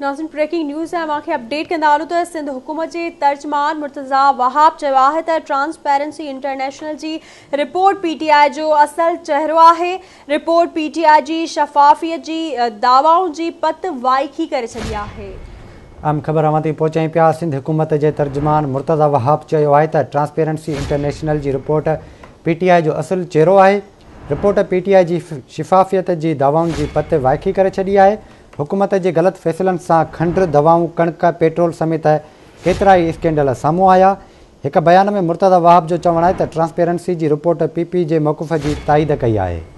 नाज़रीन breaking news है अवां खे अपडेट कंदा आहियूं त सिंध हुकूमत के तर्जमान मुर्तज़ा वहाब चयो आहे त ट्रांसपेरेंसी इंटरनेशनल जी रिपोर्ट PTI जो असल चेहरो आहे। रिपोर्ट PTI जी शफ़ाफ़ियत जी दावाउं जी पत वाइखी करे छॾी आहे। आम खबर हवा तीन पहुँचाई पिया। सिंध हुकूमत के तर्जमान मुर्तज़ा वहाब चयो आहे त ट्रांसपेरेंसी इंटरनेशनल जी रिपोर्ट PTI जो असल चेहरो आहे। रिपोर्ट PTI जी शफ़ाफ़ियत जी दावाउं जी पत वाइखी करे छॾी आहे। हुकूमत के गलत फैसलन से खंड दवाओं कणक पेट्रोल समेत केतरा ही स्कैंडल सामूँ आया। एक बयान में मुर्तज़ा वहाब जो चवण है तो ट्रांसपेरेंसी की रिपोर्ट PP के मौक़ुफ़ की तारीद कई है।